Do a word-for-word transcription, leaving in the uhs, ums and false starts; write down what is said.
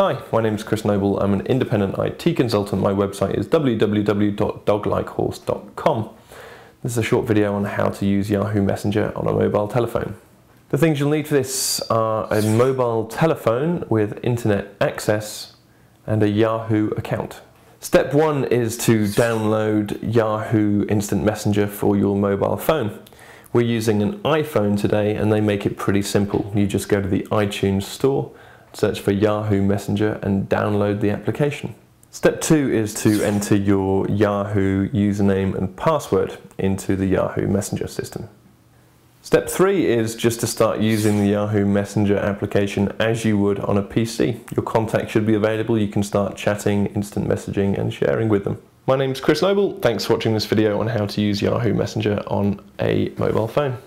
Hi, my name is Chris Noble. I'm an independent I T consultant. My website is w w w dot dog like horse dot com. This is a short video on how to use Yahoo Messenger on a mobile telephone. The things you'll need for this are a mobile telephone with internet access and a Yahoo account. Step one is to download Yahoo Instant Messenger for your mobile phone. We're using an iPhone today and they make it pretty simple. You just go to the iTunes store, search for Yahoo Messenger and download the application. Step two is to enter your Yahoo username and password into the Yahoo Messenger system. Step three is just to start using the Yahoo Messenger application as you would on a P C. Your contacts should be available. You can start chatting, instant messaging and sharing with them. My name's Chris Noble. Thanks for watching this video on how to use Yahoo Messenger on a mobile phone.